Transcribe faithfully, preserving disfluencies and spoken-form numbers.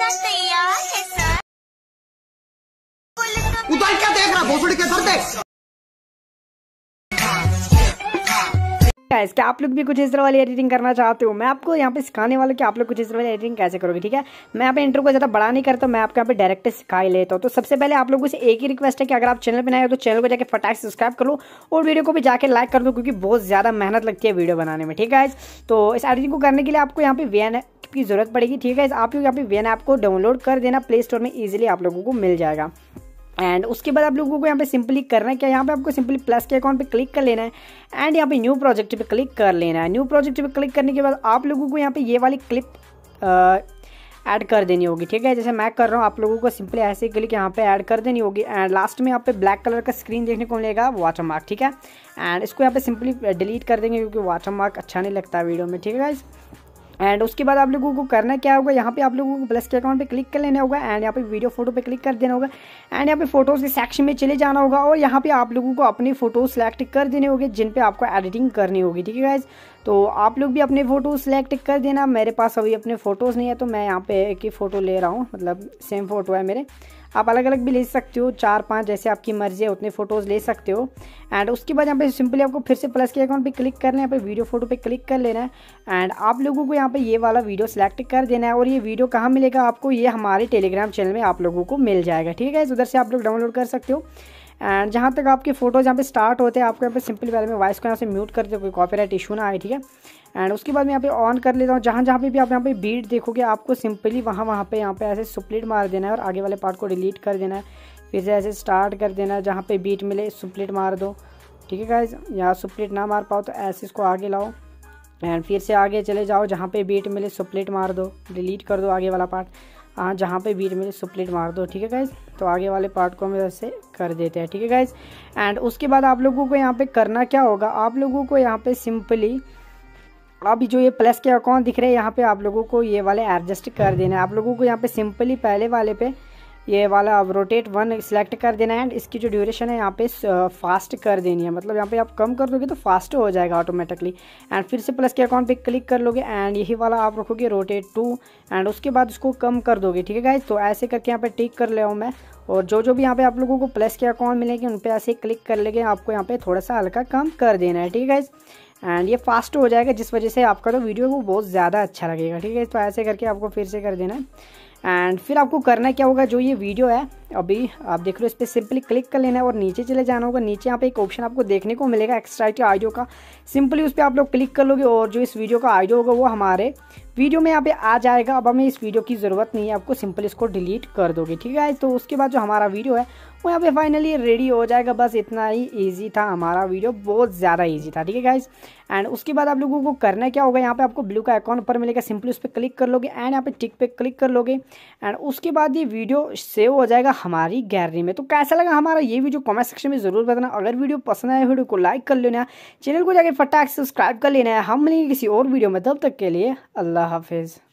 खाना तैयार है सर। उधर क्या देख रहा भोसड़ी के सर देख। गाइस क्या आप लोग भी कुछ इस तरह वाली एडिटिंग करना चाहते हो? मैं आपको यहाँ पे सिखाने वाला कि आप लोग कुछ इस तरह वाली एडिटिंग कैसे करोगे, ठीक है। मैं यहाँ पे इंट्रो को ज़्यादा बड़ा नहीं करता, मैं आपको यहाँ पे डायरेक्ट सिखा ही लेता हूँ। तो सबसे पहले आप लोगों से एक ही रिक्वेस्ट है कि अगर आप चैनल पर नए हो तो चैनल को जाकर फटाक से सब्सक्राइब कर लो और वीडियो को भी जाकर लाइक कर दो, क्योंकि बहुत ज़्यादा मेहनत लगती है वीडियो बनाने में, ठीक है। तो इस एडिटिंग को करने के लिए आपको यहाँ पे वीएन की जरूरत पड़ेगी, ठीक है। आप लोग यहाँ पे वीएन ऐप को डाउनलोड कर देना, प्ले स्टोर में ईजिली आप लोगों को मिल जाएगा। एंड उसके बाद आप लोगों को यहाँ पे सिंपली करना है क्या, यहाँ पे आपको सिंपली प्लस के अकाउंट पे क्लिक कर लेना है एंड यहाँ पे न्यू प्रोजेक्ट पे क्लिक कर लेना है। न्यू प्रोजेक्ट पे क्लिक करने के बाद आप लोगों को यहाँ पे ये वाली क्लिप ऐड कर देनी होगी, ठीक है, जैसे मैं कर रहा हूँ। आप लोगों को सिंपली ऐसे क्लिक यहाँ पे ऐड कर देनी होगी एंड लास्ट में यहाँ पे ब्लैक कलर का स्क्रीन देखने को मिलेगा वाटरमार्क, ठीक है। एंड इसको यहाँ पे सिंपली डिलीट कर देंगे क्योंकि वाटरमार्क अच्छा नहीं लगता वीडियो में, ठीक है गाइस। एंड उसके बाद आप लोगों को करना क्या होगा, यहाँ पे आप लोगों को प्लस के अकाउंट पे क्लिक कर लेना होगा एंड यहाँ पे वीडियो फोटो पे क्लिक कर देना होगा एंड यहाँ पे फोटोज़ के सेक्शन में चले जाना होगा और यहाँ पे आप लोगों को अपनी फोटो सेलेक्ट कर देने होंगे जिन पे आपको एडिटिंग करनी होगी, ठीक है गाइज। तो आप लोग भी अपने फ़ोटो सेलेक्ट कर देना। मेरे पास अभी अपने फ़ोटोज़ नहीं है तो मैं यहाँ पे एक ही फ़ोटो ले रहा हूँ, मतलब सेम फ़ोटो है मेरे। आप अलग अलग भी ले सकते हो, चार पांच जैसे आपकी मर्जी है उतने फ़ोटोज़ ले सकते हो। एंड उसके बाद यहाँ पे सिंपली आपको फिर से प्लस के अकाउंट पे क्लिक करना है, यहाँ पे वीडियो फोटो पे क्लिक कर लेना है एंड आप लोगों को यहाँ पे ये वाला वीडियो सेलेक्ट कर देना है। और ये वीडियो कहाँ मिलेगा आपको, ये हमारे टेलीग्राम चैनल में आप लोगों को मिल जाएगा, ठीक है। उधर से आप लोग डाउनलोड कर सकते हो। एंड जहाँ तक आपके फोटोज यहाँ पे स्टार्ट होते हैं आपको यहाँ पे सिंपली पहले में वॉइस को यहाँ से म्यूट कर दो, कोई कॉपीराइट इशू ना आए, ठीक है। एंड उसके बाद मैं यहाँ पे ऑन कर लेता हूँ। जहाँ जहाँ पे भी आप यहाँ पे बीट देखोगे आपको सिंपली वहाँ वहाँ पे यहाँ पे ऐसे सुप्लिट मार देना है और आगे वाले पार्ट को डिलीट कर देना है, फिर से ऐसे स्टार्ट कर देना है। जहाँ पे बीट मिले सुप्लिट मार दो, ठीक है गाइज। यहाँ सुप्लिट ना मार पाओ तो ऐसे इसको आगे लाओ एंड फिर से आगे चले जाओ। जहाँ पे बीट मिले सुप्लिट मार दो, डिलीट कर दो आगे वाला पार्ट। हाँ, जहाँ पे बीट में सुप्लिट मार दो, ठीक है गाइज। तो आगे वाले पार्ट को हम ऐसे कर देते हैं, ठीक है गाइज। एंड उसके बाद आप लोगों को यहाँ पे करना क्या होगा, आप लोगों को यहाँ पे सिंपली अभी जो ये प्लस के अकाउंट दिख रहे हैं यहाँ पे आप लोगों को ये वाले एडजस्ट कर देना है। आप लोगों को यहाँ पे सिंपली पहले वाले पे ये वाला अब रोटेट वन सिलेक्ट कर देना है एंड इसकी जो ड्यूरेशन है यहाँ पे फास्ट कर देनी है, मतलब यहाँ पे आप कम कर दोगे तो फास्ट हो जाएगा ऑटोमेटिकली। एंड फिर से प्लस के अकाउंट पे क्लिक कर लोगे एंड यही वाला आप रखोगे रोटेट टू एंड उसके बाद उसको कम कर दोगे, ठीक है गाइज। तो ऐसे करके यहाँ पे टिक कर ले हूँ मैं, और जो जो भी यहाँ पे आप लोगों को प्लस के अकाउंट मिलेंगे उन पर ऐसे क्लिक कर लेंगे। आपको यहाँ पे थोड़ा सा हल्का कम कर देना है, ठीक है गाइज। एंड ये फास्ट हो जाएगा जिस वजह से आपका तो वीडियो को बहुत ज़्यादा अच्छा लगेगा, ठीक है। तो ऐसे करके आपको फिर से कर देना है। एंड फिर आपको करना क्या होगा, जो ये वीडियो है अभी आप देख रहे हो इस पर सिंपली क्लिक कर लेना है और नीचे चले जाना होगा। नीचे यहाँ पे एक ऑप्शन आपको देखने को मिलेगा एक्सट्रैक्ट ऑडियो का, सिंपली उस पर आप लोग क्लिक कर लोगे और जो इस वीडियो का ऑडियो होगा वो हमारे वीडियो में यहाँ पे आ जाएगा। अब हमें इस वीडियो की ज़रूरत नहीं है, आपको सिंपली इसको डिलीट कर दोगे, ठीक है। तो उसके बाद जो हमारा वीडियो है वो यहाँ पे फाइनली रेडी हो जाएगा। बस इतना ही ईजी था हमारा वीडियो, बहुत ज़्यादा ईजी था, ठीक है गाइज। एंड उसके बाद आप लोगों को करना क्या होगा, यहाँ पे आपको ब्लू का आइकॉन ऊपर मिलेगा, सिंपली उस पर क्लिक कर लोगे एंड यहाँ पे टिक पे क्लिक कर लोगे एंड उसके बाद ये वीडियो सेव हो जाएगा हमारी गैलरी में। तो कैसा लगा हमारा ये वीडियो कमेंट सेक्शन में ज़रूर बताना। अगर वीडियो पसंद आए वीडियो को लाइक कर लेना, चैनल को जाकर फटाक से सब्सक्राइब कर लेना है। हम मिलेंगे किसी और वीडियो में, तब तक के लिए अल्लाह हाफिज़।